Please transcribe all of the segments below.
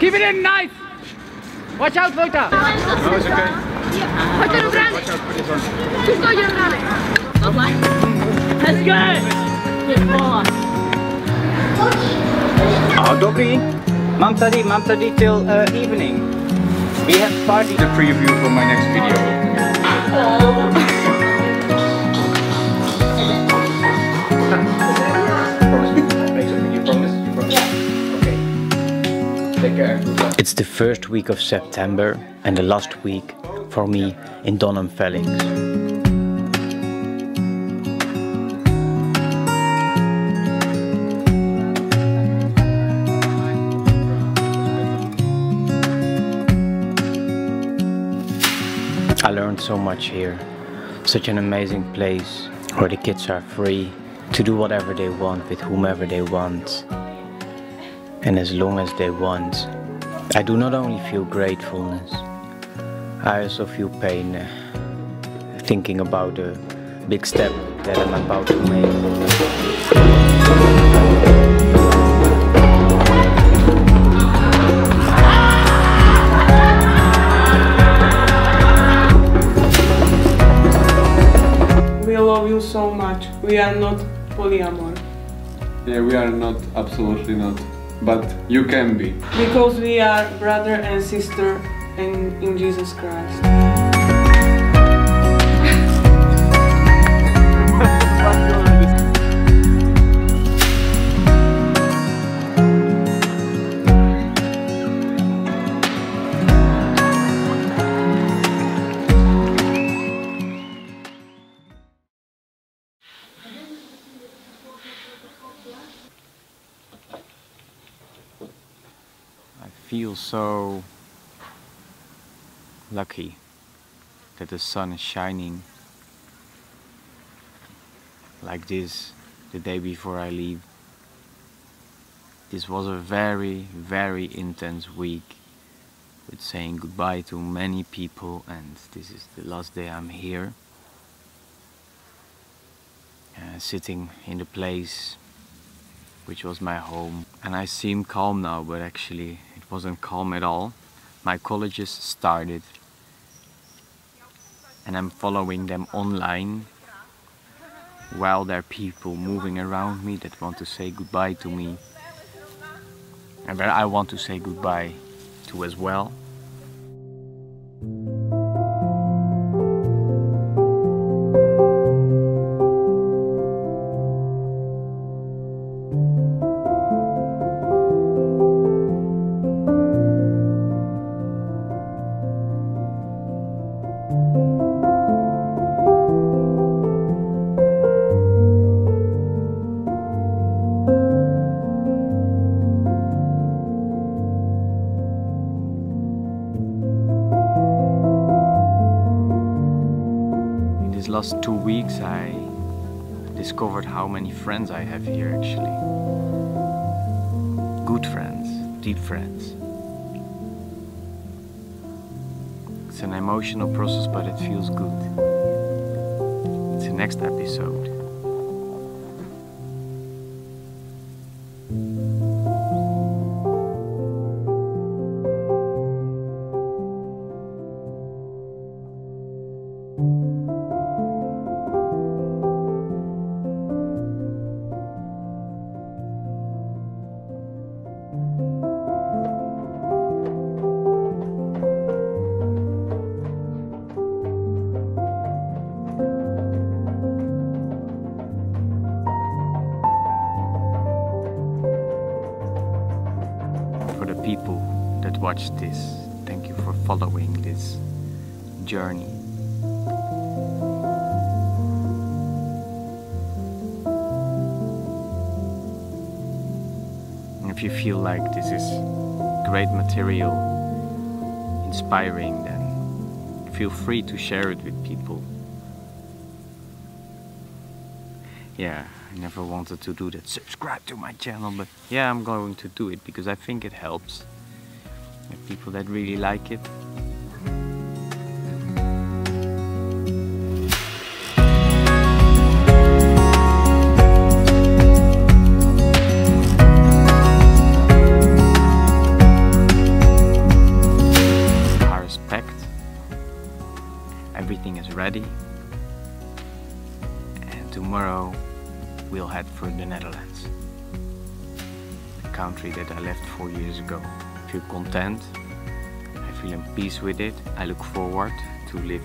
Keep it in, nice! Watch out, Volta! No, it's okay. Watch out for this one. Let's go! Good ball. Oh, Dobby! Mam study till evening. We have party. The preview for my next video. It's the first week of September and the last week for me in Donham Felix. I learned so much here. Such an amazing place where the kids are free to do whatever they want with whomever they want. And as long as they want. I do not only feel gratefulness, I also feel pain thinking about the big step that I'm about to make. We love you so much. We are not polyamorous. Yeah, we are not, absolutely not. But you can be. Because we are brother and sister in Jesus Christ. I feel so lucky that the sun is shining like this the day before I leave. This was a very, very intense week with saying goodbye to many people, and this is the last day I'm here. Sitting in the place which was my home, and I seem calm now, but actually it wasn't calm at all. My colleges started and I'm following them online while there are people moving around me that want to say goodbye to me and that I want to say goodbye to as well. Last 2 weeks I discovered how many friends I have here, actually. Good friends, deep friends. It's an emotional process, but it feels good. It's the next episode. People that watch this, thank you for following this journey. And if you feel like this is great material, inspiring, then feel free to share it with people. Yeah, I never wanted to do that, subscribe to my channel, but yeah, I'm going to do it because I think it helps the people that really like it. and tomorrow we'll head for the Netherlands, the country that I left 4 years ago. I feel content, I feel in peace with it. I look forward to live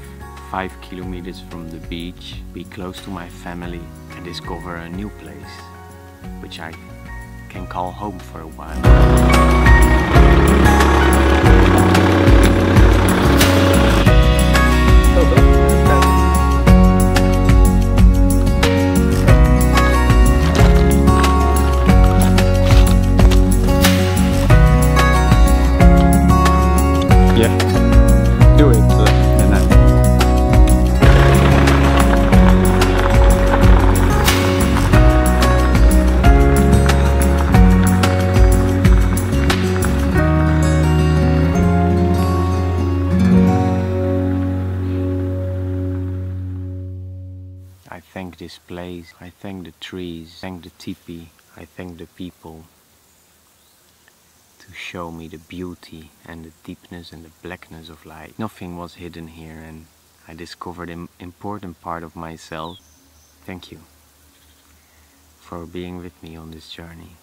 5 kilometers from the beach, be close to my family and discover a new place, which I can call home for a while. I thank this place, I thank the trees, I thank the teepee, I thank the people to show me the beauty and the deepness and the blackness of life. Nothing was hidden here and I discovered an important part of myself. Thank you for being with me on this journey.